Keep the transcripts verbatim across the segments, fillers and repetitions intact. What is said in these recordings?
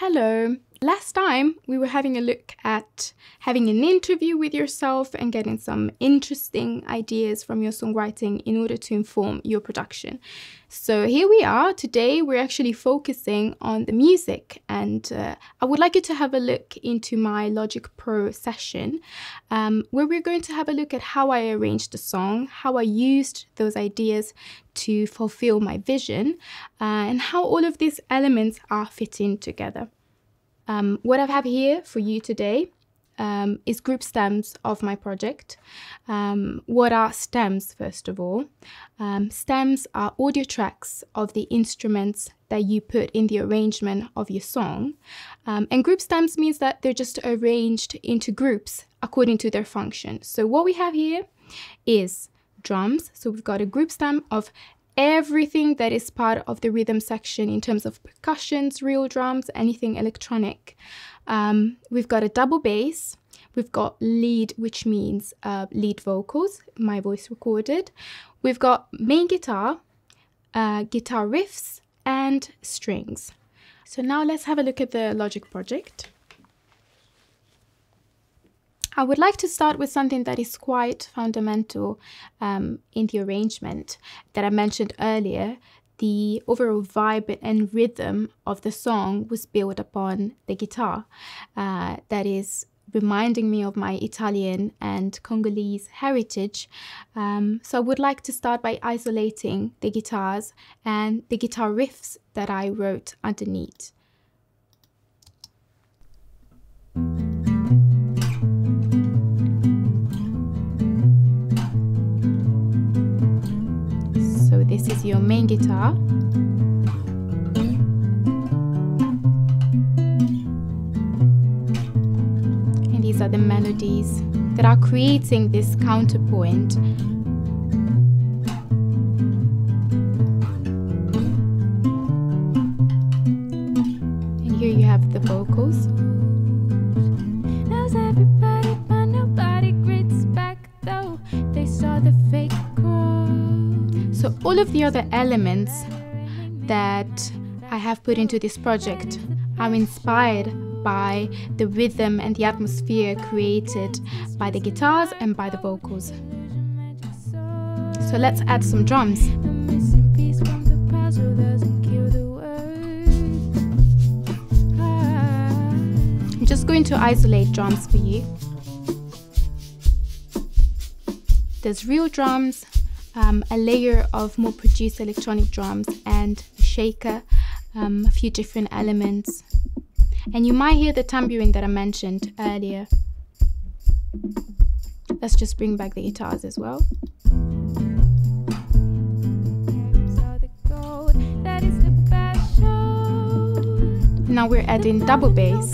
Hello. Last time we were having a look at having an interview with yourself and getting some interesting ideas from your songwriting in order to inform your production. So here we are. Today we're actually focusing on the music, and uh, I would like you to have a look into my Logic Pro session um, where we're going to have a look at how I arranged the song, how I used those ideas to fulfill my vision, uh, and how all of these elements are fitting together. Um, what I have here for you today um, is group stems of my project. Um, what are stems, first of all? Um, stems are audio tracks of the instruments that you put in the arrangement of your song. Um, and group stems means that they're just arranged into groups according to their function. So what we have here is drums. So we've got a group stem of everything that is part of the rhythm section in terms of percussions, real drums, anything electronic. Um, we've got a double bass. We've got lead, which means uh, lead vocals, my voice recorded. We've got main guitar, uh, guitar riffs, and strings. So now let's have a look at the Logic project. I would like to start with something that is quite fundamental um, in the arrangement that I mentioned earlier. The overall vibe and rhythm of the song was built upon the guitar. Uh, that is reminding me of my Italian and Congolese heritage. Um, so I would like to start by isolating the guitars and the guitar riffs that I wrote underneath. This is your main guitar. And these are the melodies that are creating this counterpoint. And here you have the vocals. Knows everybody, but nobody grits back though. They saw the fake. So all of the other elements that I have put into this project are inspired by the rhythm and the atmosphere created by the guitars and by the vocals. So let's add some drums. I'm just going to isolate drums for you. There's real drums, Um, a layer of more produced electronic drums, and a shaker, um, a few different elements. And you might hear the tambourine that I mentioned earlier. Let's just bring back the guitars as well. Now we're adding double bass.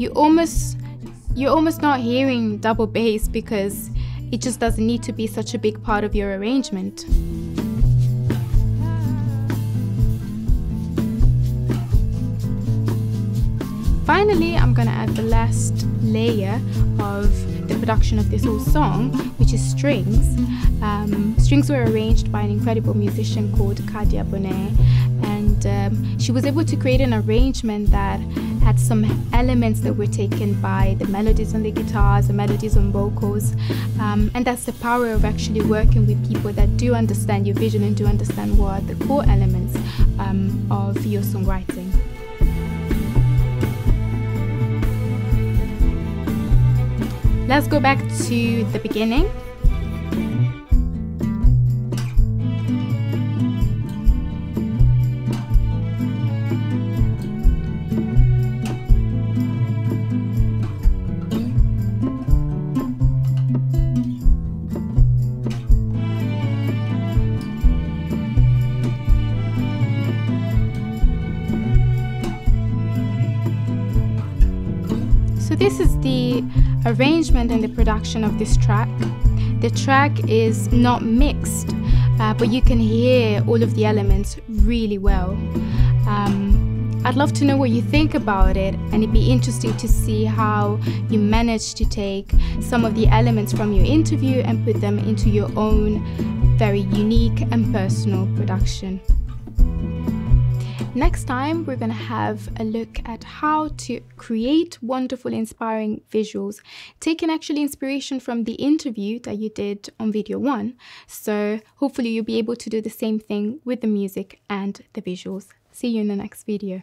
You almost, you're almost not hearing double bass because it just doesn't need to be such a big part of your arrangement. Finally, I'm gonna add the last layer of the production of this whole song, which is strings. Um, strings were arranged by an incredible musician called Kadia Bonnet, and um, she was able to create an arrangement that had some elements that were taken by the melodies on the guitars, the melodies on vocals, um, and that's the power of actually working with people that do understand your vision and do understand what are the core elements um, of your songwriting. Let's go back to the beginning. This is the arrangement and the production of this track. The track is not mixed, uh, but you can hear all of the elements really well. Um, I'd love to know what you think about it, and it'd be interesting to see how you manage to take some of the elements from your interview and put them into your own very unique and personal production. Next time, we're going to have a look at how to create wonderful, inspiring visuals, taking actually inspiration from the interview that you did on video one. So hopefully you'll be able to do the same thing with the music and the visuals. See you in the next video.